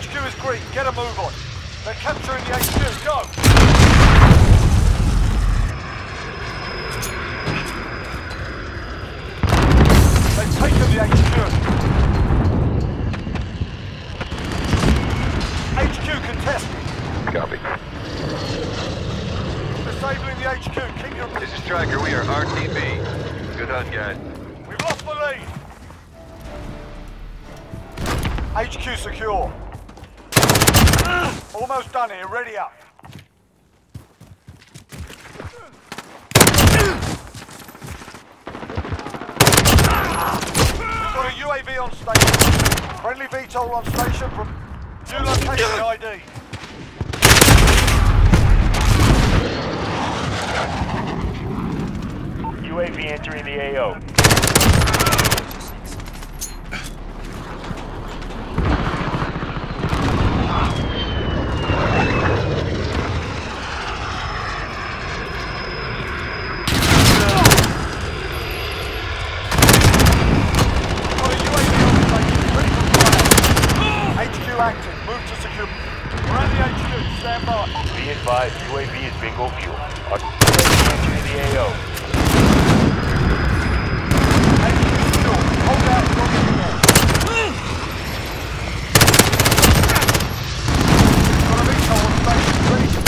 HQ is green, get a move on. They're capturing the HQ, go! They've taken the HQ. HQ contested. Copy. Disabling the HQ, keep your... This is Tracker, we are RTB. Good hunt, guys. We've lost the lead! HQ secure. Almost done here, ready up. We've got a UAV on station. Friendly VTOL on station from new location ID. UAV entering the AO. Be advised, UAV is bingo fuel. Our entering the AO. Hold out got a VTOL on station, ready to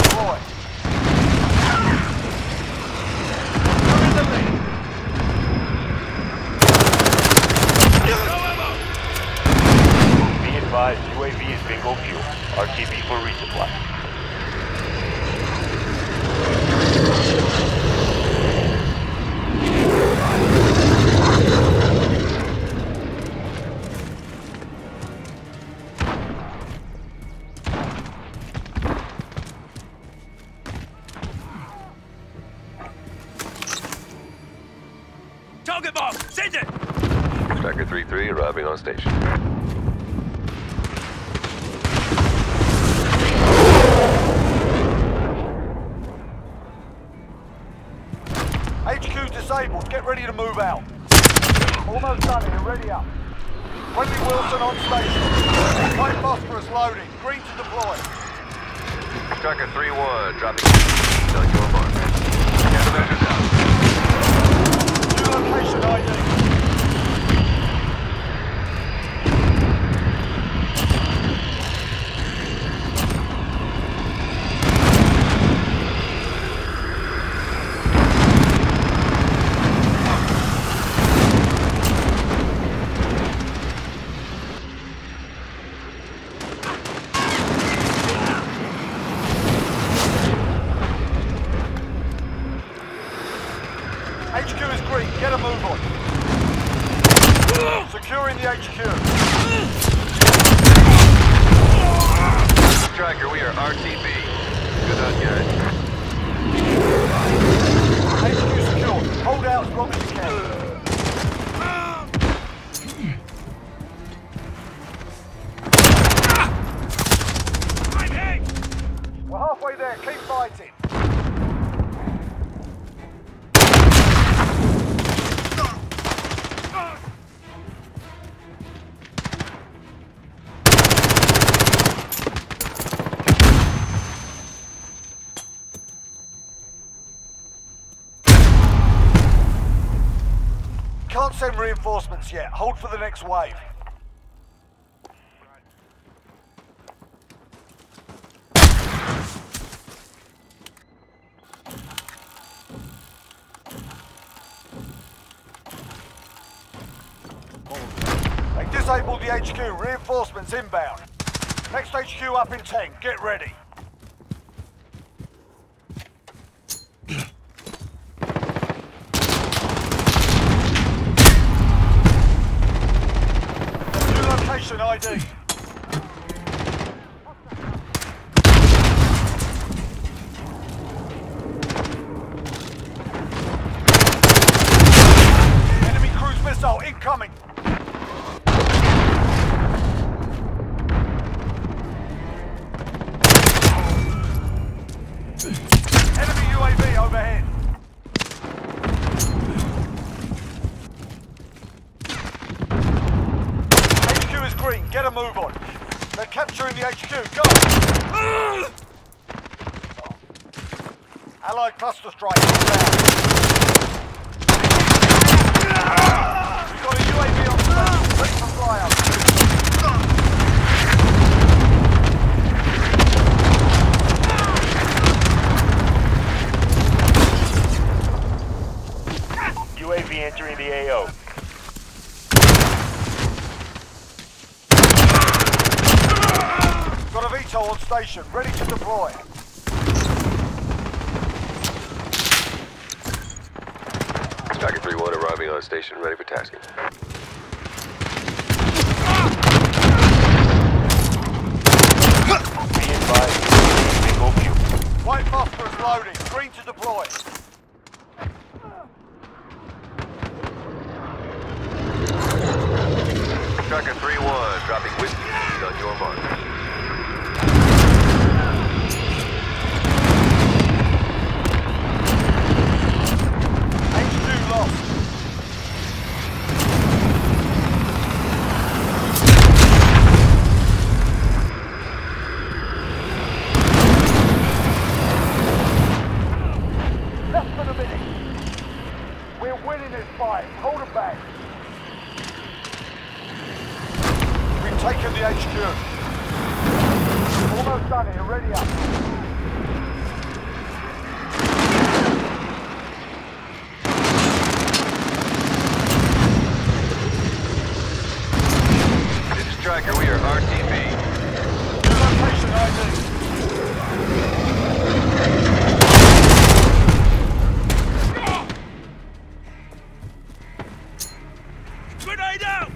deploy. We're in the lead. Be advised, UAV is bingo fuel. RTB for resupply. Target bomb, send it! Tracker 3-3 arriving on station. HQ disabled, get ready to move out. Almost done here, ready up. Wendy Wilson on station. White phosphorus loading, green to deploy. Tracker 3-1, dropping. Tell you apart. Countermeasures out. New location ID. HQ is green, get a move on. Securing the HQ. Tracker, we are RTB. Good on, guys. HQ secured. Hold out as long as you can. We're halfway there, keep fighting. Can't send reinforcements yet. Hold for the next wave. They disabled the HQ. Reinforcements inbound. Next HQ up in 10. Get ready. ID. Enemy cruise missile incoming. Enemy UAV overhead. Green, get a move on. They're capturing the HQ. Go! Allied cluster strike inbound. We've got a UAV on station. Ready for flyout. UAV entering the AO. Got a VTOL on station, ready to deploy. Tracker 3-1 arriving on station, ready for tasking. Be advised, single view. White phosphor is loading, green to deploy. Tracker 3-1, dropping whiskey on your mark. HQ lost. Less than a minute. We're winning this fight. Hold it back. Taking the HQ. Almost done here, ready up. This is Stryker, we are RTV. New location ID. Grenade out!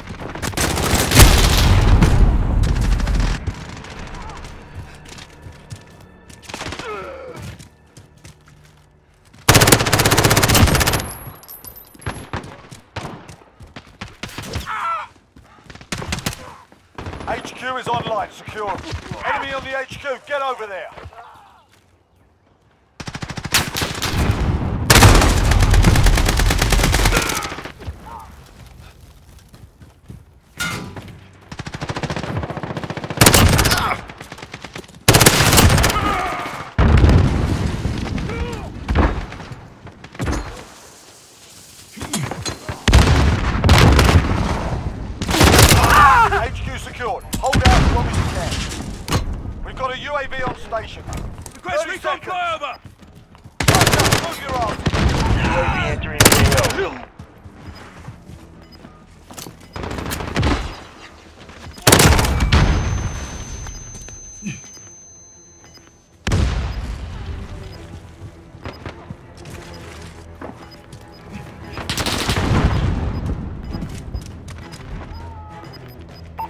HQ is online, secure. Enemy on the HQ, get over there. Secured. Hold out as long as you can. We've got a UAV on station. Request recon flyover! Move your arms. UAV entering the AO.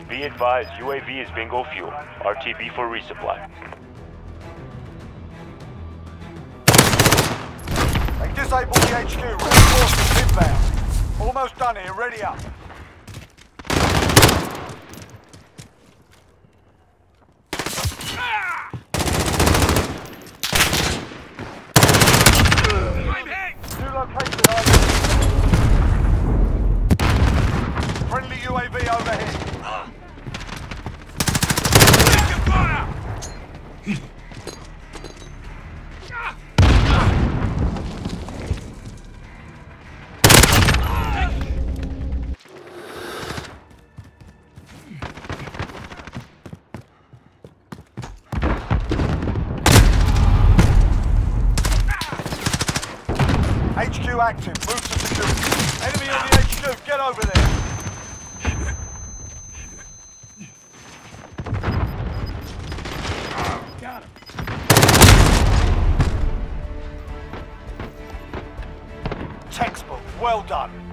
Be advised, UAV is bingo fuel. RTB for resupply. They disabled the HQ, reinforcements inbound. Almost done here, ready up. I'm hit! New location ID. Friendly UAV overhead. HQ active, move to security. Enemy on the HQ, get over there. Got him. Textbook, well done.